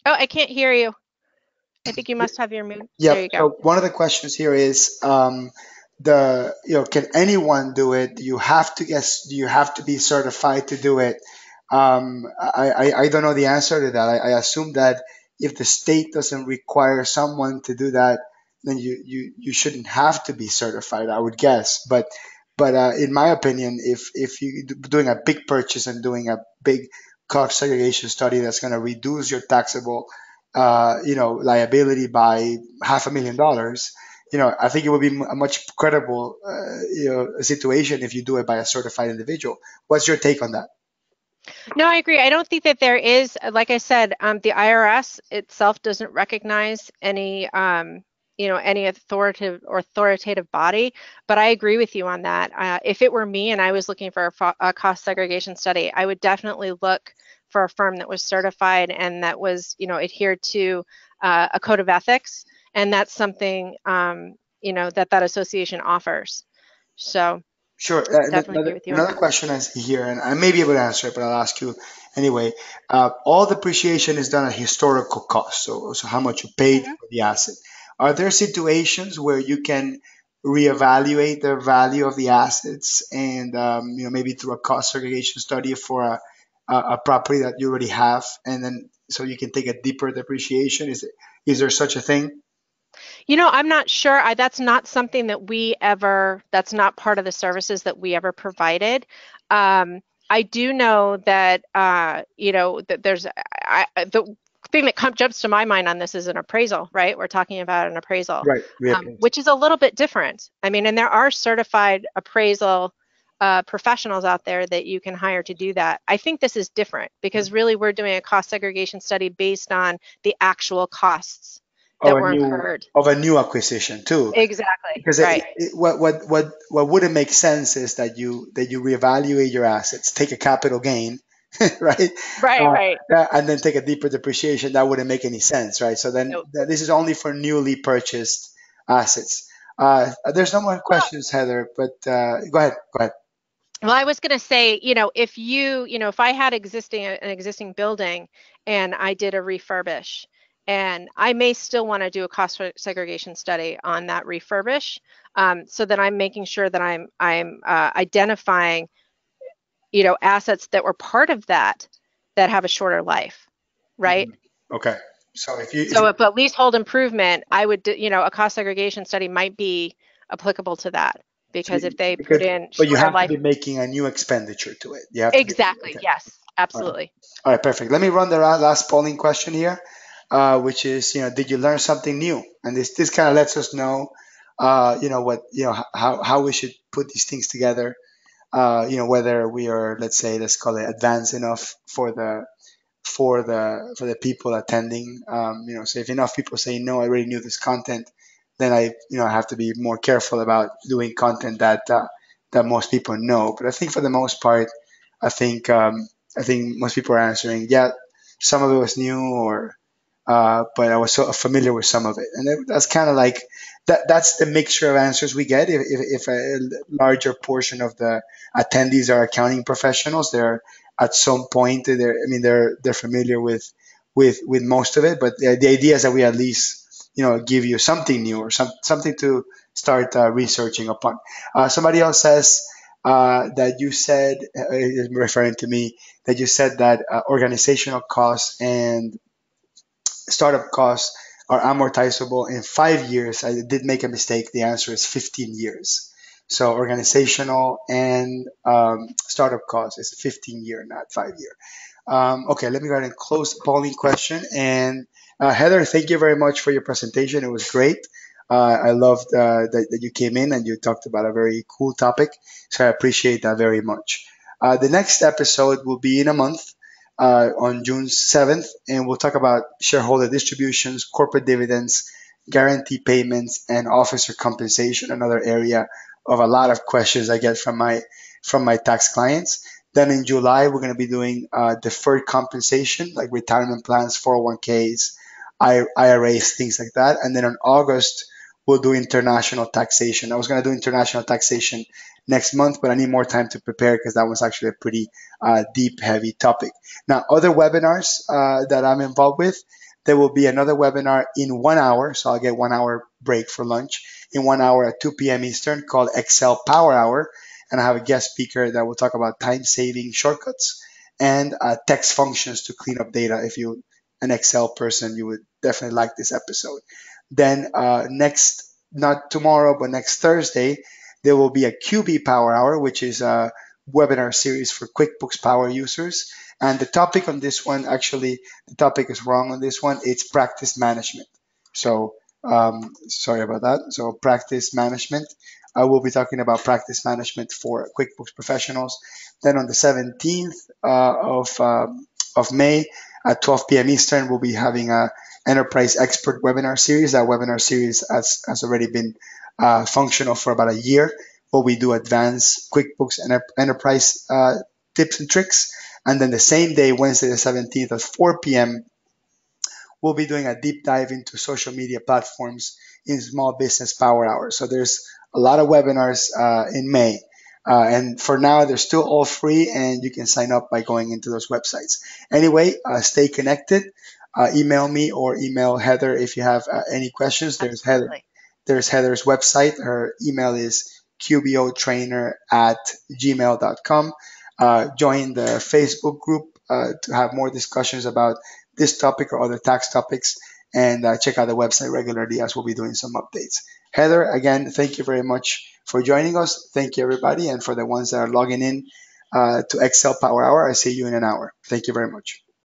Oh, I can't hear you. I think you must have your mute. Yeah. There you go. One of the questions here is, can anyone do it? Do you have to be certified to do it? I don't know the answer to that. I assume that if the state doesn't require someone to do that, then you shouldn't have to be certified, I would guess. But in my opinion, if you're doing a big purchase and doing a big cost segregation study that's going to reduce your taxable, liability by $500,000, you know, I think it would be a much credible, situation if you do it by a certified individual. What's your take on that? No, I agree. I don't think that there is, like I said, the IRS itself doesn't recognize any, any authoritative body, but I agree with you on that. If it were me and I was looking for a cost segregation study, I would definitely look for a firm that was certified and that was, adhered to a code of ethics, and that's something, that association offers. So. Sure. Another question is here, and I may be able to answer it, but I'll ask you anyway. All depreciation is done at historical cost, so how much you paid for the asset. Are there situations where you can reevaluate the value of the assets, and maybe through a cost segregation study for a property that you already have, and then so you can take a deeper depreciation? Is there such a thing? I'm not sure. That's not something that that's not part of the services that we ever provided. I do know that, that there's, the thing that jumps to my mind on this is an appraisal, right? We're talking about an appraisal, right? Which is a little bit different. I mean, and there are certified appraisal professionals out there that you can hire to do that. I think this is different because really we're doing a cost segregation study based on the actual costs that were incurred of a new acquisition too. Exactly. Because right. What wouldn't make sense is that you reevaluate your assets, take a capital gain, right? Right. And then take a deeper depreciation. That wouldn't make any sense, right? So then this is only for newly purchased assets. There's no more questions, Heather, but go ahead. Well, I was going to say, if I had an existing building and I did a refurbish, and I may still want to do a cost segregation study on that refurbish, so that I'm making sure that I'm identifying, assets that were part of that have a shorter life, right? Okay. So if a leasehold improvement, I would do, a cost segregation study might be applicable to that. But you have to be making a new expenditure to it. Exactly. Okay. Yes. Absolutely. All right. Perfect. Let me run the last polling question here. Which is, did you learn something new? And this kind of lets us know, how we should put these things together, whether we are, let's call it advanced enough for the people attending. So if enough people say, no, I already knew this content, then I, have to be more careful about doing content that that most people know. But I think for the most part, I think most people are answering, yeah, some of it was new, or but I was so familiar with some of it, and that's kind of like that. That's the mixture of answers we get. If a larger portion of the attendees are accounting professionals, they're at some point they're familiar with most of it. But the idea is that we at least give you something new or something to start researching upon. Somebody else says that you said, referring to me, that you said that organizational costs and startup costs are amortizable in 5 years. I did make a mistake. The answer is 15 years. So organizational and startup costs is 15-year, not 5-year. Okay, let me go ahead and close the polling question. And Heather, thank you very much for your presentation. It was great. I loved that you came in and you talked about a very cool topic. So I appreciate that very much. The next episode will be in a month on June 7th, and we'll talk about shareholder distributions, corporate dividends, guarantee payments, and officer compensation, another area of a lot of questions I get from my tax clients. Then in July, we're going to be doing deferred compensation, like retirement plans, 401ks, IRAs, things like that. And then in August, we'll do international taxation. I was going to do international taxation next month, but I need more time to prepare because that was actually a pretty deep, heavy topic. Now, other webinars that I'm involved with, there will be another webinar in 1 hour, so I'll get 1 hour break for lunch, in 1 hour at 2 p.m. Eastern, called Excel Power Hour. And I have a guest speaker that will talk about time-saving shortcuts and text functions to clean up data. If you're an Excel person, you would definitely like this episode. Then next, not tomorrow, but next Thursday, there will be a QB Power Hour, which is a webinar series for QuickBooks Power users. And the topic on this one, actually, the topic is wrong on this one. It's practice management. So sorry about that. So practice management. I will be talking about practice management for QuickBooks professionals. Then on the 17th of May at 12 p.m. Eastern, we'll be having a enterprise expert webinar series. That webinar series has already been functional for about a year, where we do advanced QuickBooks and enterprise tips and tricks. And then the same day, Wednesday the 17th at 4 p.m., we'll be doing a deep dive into social media platforms in Small Business Power Hour. So there's a lot of webinars in May. And for now, they're still all free, and you can sign up by going into those websites. Anyway, stay connected. Email me or email Heather if you have any questions. There's Heather. There's Heather's website. Her email is qbotrainer@gmail.com. Join the Facebook group to have more discussions about this topic or other tax topics, and check out the website regularly as we'll be doing some updates. Heather, again, thank you very much for joining us. Thank you, everybody. And for the ones that are logging in to Excel Power Hour, I see you in an hour. Thank you very much.